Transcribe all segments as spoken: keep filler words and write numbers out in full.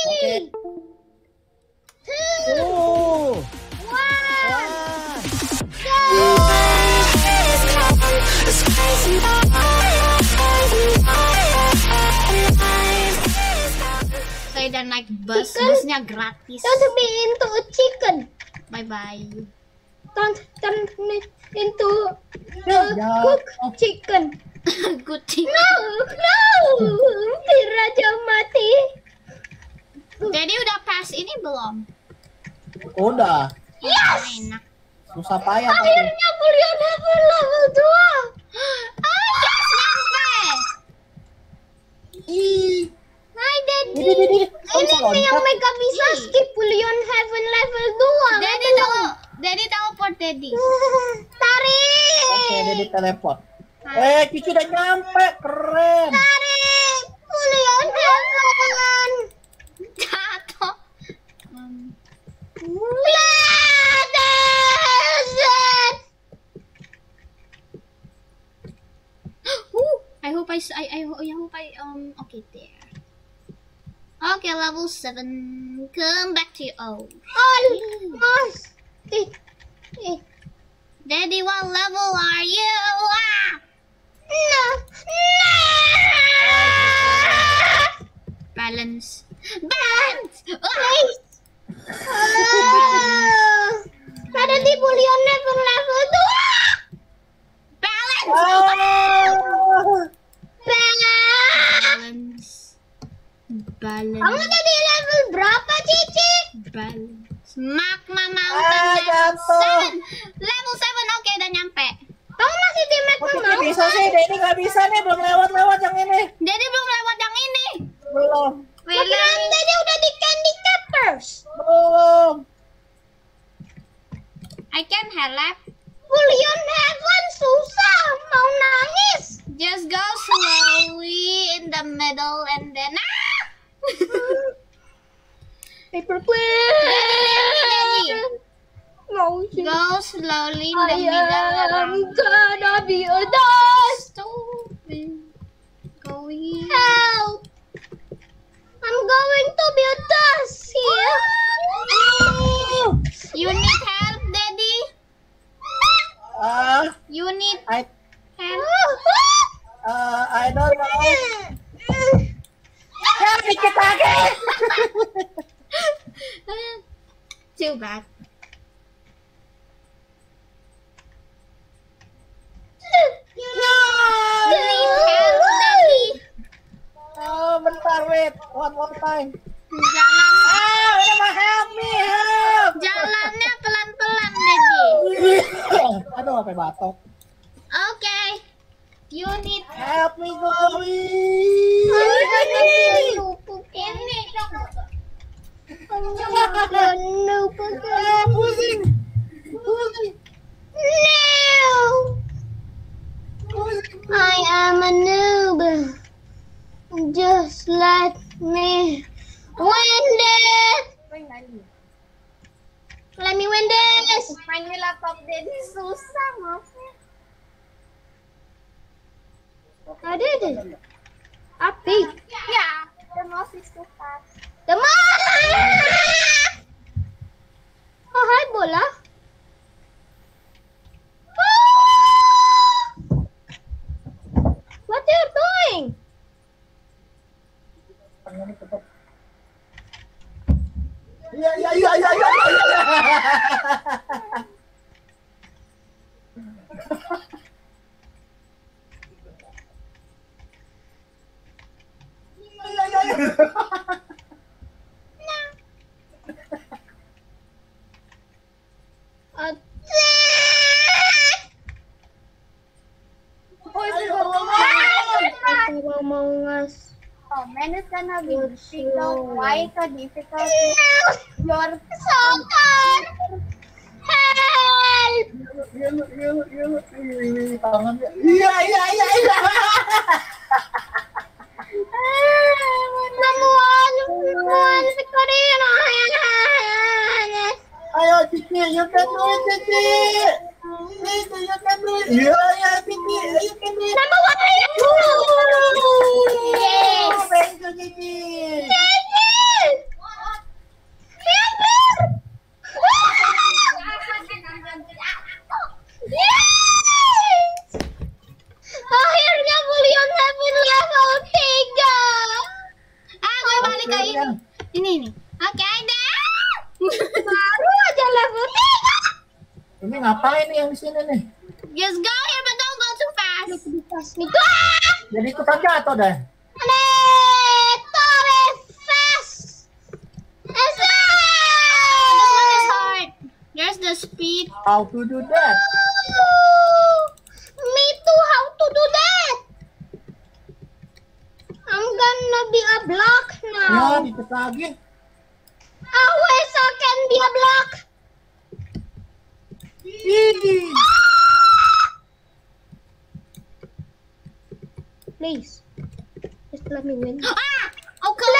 Okay. Oh. Wow. Saya udah naik bus, chicken. Busnya gratis. Don't be into chicken. Bye bye. Don't turn into the cook chicken. Good chicken. No, no. Raja mati. Jadi udah pass ini belum? Udah. Yes. Enak. Susah payah. Akhirnya kuliah level dua. Ah, yes, nyampe. Ih. Hai Daddy. Ini nih yang Mega bisa skip Bullion Heaven level dua. Daddy tahu. Daddy teleport Daddy. Tarik. Oke, Daddy teleport. Eh, Cici udah nyampe. Keren. Tarik. Bullion Heaven. Jatuh. Bladeset. I hope I I I hope I um okay there. Okay, level seven. Come back to oh. Oh, Daddy, what level are you? Ah. No, no. Balance. Balance. Nice. Oh. Ada di Bullion level level dua. Balance. Oh. Balance. Balance. Kamu jadi level berapa, Cici? Balance. Magma Mountain ah, level seven. Level seven, oke, udah nyampe. Kamu masih di Magma Mountain? Gak bisa sih, Daddy gak bisa nih, belum lewat-lewat yang ini. Daddy belum lewat yang ini. Belum. Kirain Daddy udah di Candy Captors. Belum. I can help. Bullion Heaven susah, mau nangis. Just go slowly in the middle and then ah! Paper plane. No, go slowly in the middle. I'm gonna be a dust. Going. Help! I'm going to be a dust here. Oh. You need help, Daddy. Uh, you need I, help. Uh, I don't know. Help me, get back. Too bad. No. You need help, Daddy. Oh, bentar, wait. One more time. Jalan. Ah, udah mau help me, help. Jalannya pelan-pelan, Daddy. Aduh, sampai batok. Oke. Okay. You need help me, Chloe. Ini. Ini. Ah, pusing. Pusing. No. I am a noob. Just let me win this. Let me win this. Main laptop Daddy susah, maafnya. Ada deh. Api. Ya. The mouse is too fast. The mouse. Oh, hai bola. What you're doing? Ya ya ya ya ya. Difficult, why so difficult? Your soccer help! Iya iya iya iya. Namun, namun sekali naik. Ayo Cici, you can do it Cici. Cici, you can do it. Iya iya Cici, you can do it. Number one. Yes. Thank you, Cici. Thank you. kalian. Ini nih. Oke, ada. Baru aja level tiga. Ini ngapain nih yang di sini nih? Just go here, but don't go too fast. Itu. Jadi ikutan jatuh deh. Speed. How to do that? Oh, me too. How to do that? I'm gonna be a block now. Ya, dikit lagi. Always I can be a block. Hmm. Ah! Please, just let me win. Ah, okay.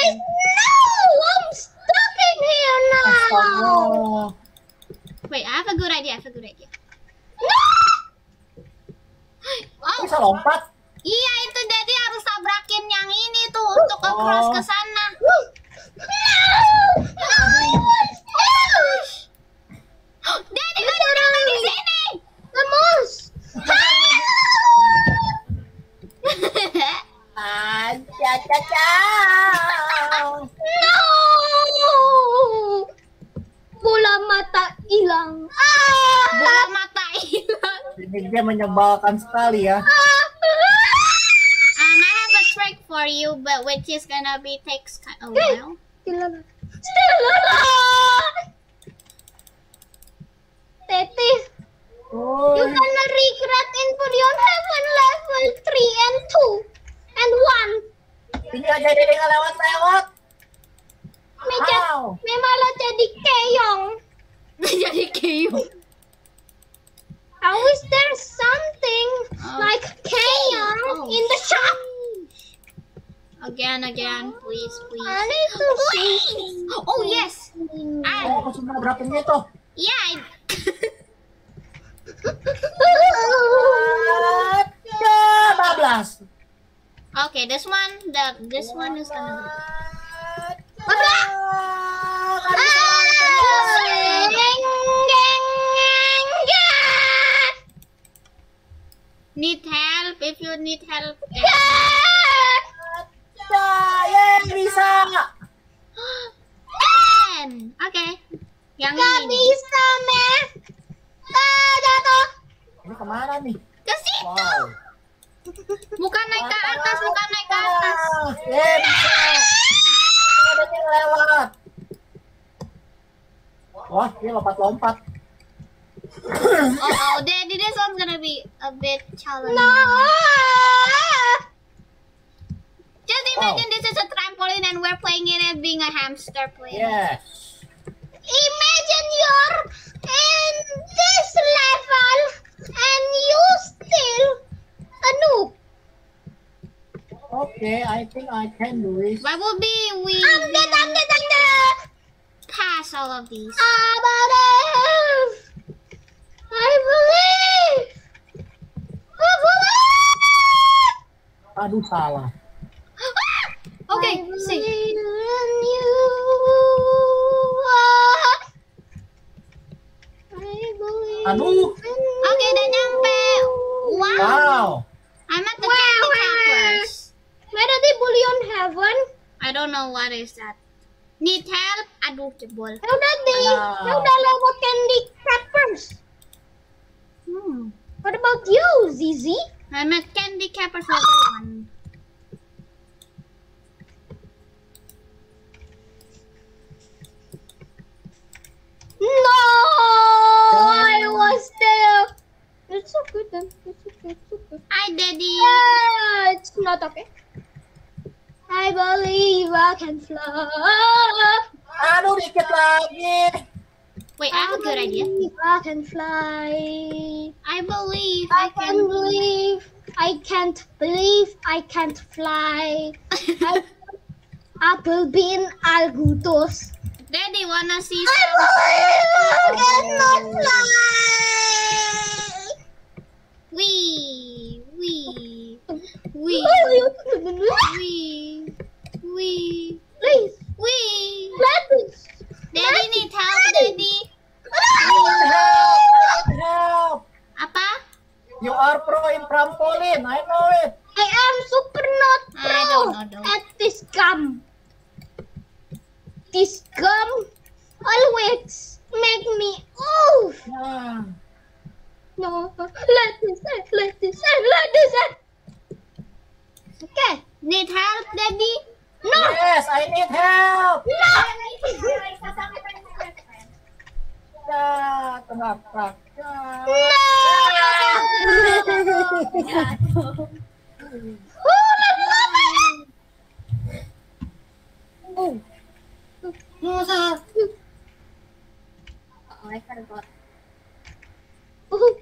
Please, no, I'm stuck in here now. Oh, wait, I have a good idea. I have a good idea. No! Oh. Bisa lompat? Iya, itu jadi harus tabrakin yang ini tuh untuk oh. cross ke sana. No! I want fish. Daddy, kau jangan di sini. Lemus. Aja, caca. No! Bola mata hilang. Ah, bola mata hilang. Ini dia menyebalkan sekali ya. Um, I have a trick for you, but which is gonna be takes a while. Tete, oh. you gonna regret in for your heaven level three and two and one. Tidak jadi dengan lewat-lewat. Meja, wow. me malah jadi keong. Jadi keong. I wish there's something oh. like keong oh. in the shop. Again, again, please, please. I need to please. See. Oh yes. I. Oh, sudah berapa menit toh? Yeah. I... twelve. Okay, this one, the this one is gonna. Apa? Need help if you need help. Saya bisa. Ten. Oke. Yang ini. Gak bisa, meh. Ah, jatuh. Ini kemana nih? Ke situ. Bukan naik ke atas, bukan naik ke atas. Ada yang lewat. Wah, dia lompat-lompat. Oh, oh, Daddy, this one's gonna be a bit challenging. No! Just imagine oh. this is a trampoline and we're playing in it being a hamster playing. Yes. Imagine you're in this level and you still a noob. Okay, I think I can do it. Why would be we um, will um, um, pass all of these? I believe. I believe. I believe. Aduh, salah. Ah! Okay, see. Aduh. Okay, udah nyampe. Wow. wow. I'm at the candy campers. Where are they bullion heaven? I don't know what is that. Need help? Aduh, jebol. Ya udah deh, ya udah lewat candy cappers. Hmm. What about you, Zizi? I'm at candy cappers level one. No, I was there. It's okay then. It's okay. It's okay. Hi, Daddy. Uh, it's not okay. I believe I can fly. Aduh, dikit lagi. Wait, I have a good idea. I can fly. I believe I, I can believe. I can't believe I can't fly. I, Applebean Algutos. Daddy wanna see. I believe I cannot fly. Wee wee wee wee. Wee. Please. Wee. Please. Daddy need help, Daddy. Need help. Need help. Apa? You are pro in trampoline. I know it. I am super not pro I don't know, don't. at this game. This gum always make me oof. Wow. No, let this end, let this end, let this end. Okay, need help, baby? No. Yes, I need help. No. Ya, kenapa? No. Oh, no, sir. Oh, I forgot. Oh.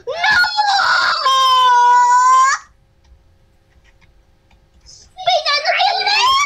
No! Speed and realness!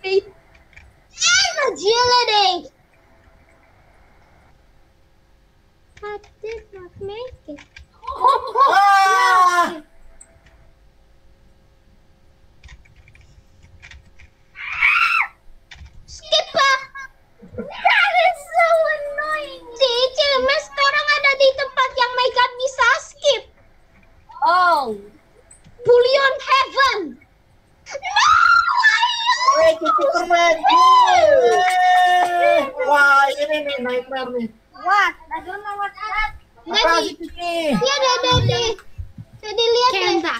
Speed and agility! I did not make it. Oh! That is so annoying. Si Cilmes sekarang ada di tempat yang Mega bisa skip. Oh, Bullion Heaven. No, why you? Wah, ini nih nightmare nih. What? I don't know what that. Jadi, dia ada jadi, jadi lihat deh.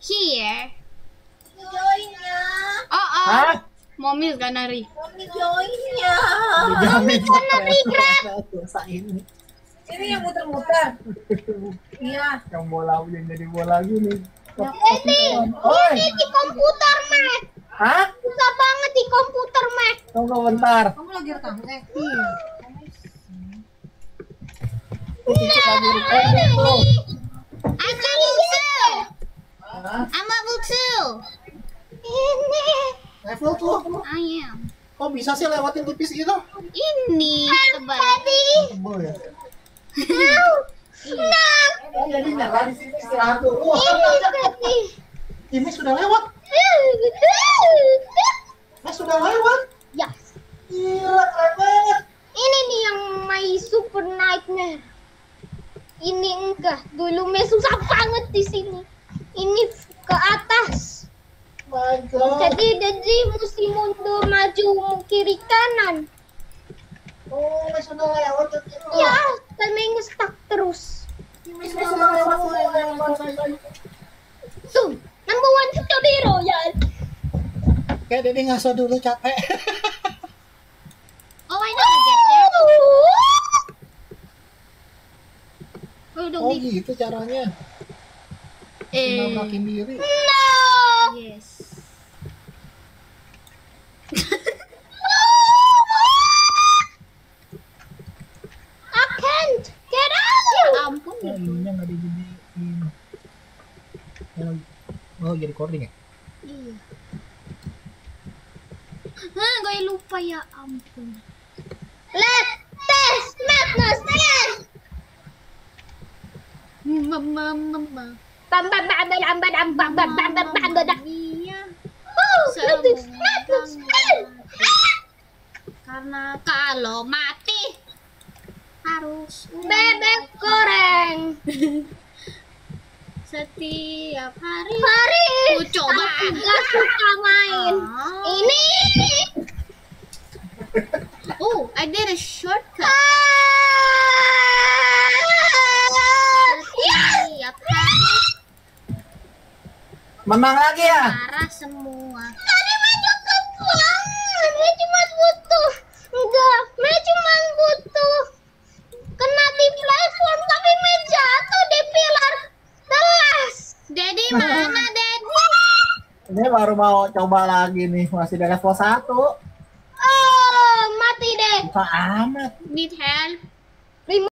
Here. Joinnya. Oh oh. Mommy's gonna re. Mommy joinnya. Mommy gonna regret. Ini yang muter-muter. Iya. Yang bola yang jadi bola gini. Ini, ini di komputer Mac. Hah? Susah banget di komputer Mac. Tunggu bentar. Kamu lagi rekam eh. Nah, I'm level two. I'm level two. Ini. Level tuh, I am. Kok bisa sih lewatin tipis gitu? Ini tebal. Tebal ya. Nah, jadi nyala di sini istirahat dulu. Ini sudah lewat. Mas sudah lewat? Ya. Gila keren banget. Ini nih yang my super nightmare. Ini enggak, dulu mes susah banget di sini. Ini ke atas. Oh jadi jadi mesti mundur maju kiri kanan. Oh, Mas udah lewat itu. Ya, temennya stuck terus. Mas udah lewat. Tuh, number one Tony Royal. Kayak Dede ngaso dulu capek. Oh, I know I get there. Oh, gitu caranya. Eh, kaki kiri. No. Yes. I can't get out. Ampun. Ininya nggak dijadiin. Oh, jadi recording ya? Iya. Hah, gue lupa ya ampun. Let this madness begin. Mama, mama. Bam bam bam bam bam bam bam bam bam bam bam. Karena kalau mati harus bebek goreng. Setiap hari hari ku coba enggak suka main. Ini. Oh, I did a shortcut. Yes. Menang lagi ya? Marah semua. Tadi Mega kebuangan. Mega cuma butuh. Enggak, Mega cuma butuh. Kena di platform tapi Mega jatuh di pilar telas. Jadi mana Dedi? Ini baru mau coba lagi nih. Masih di level satu. Oh, mati deh. Susah amat. Need help.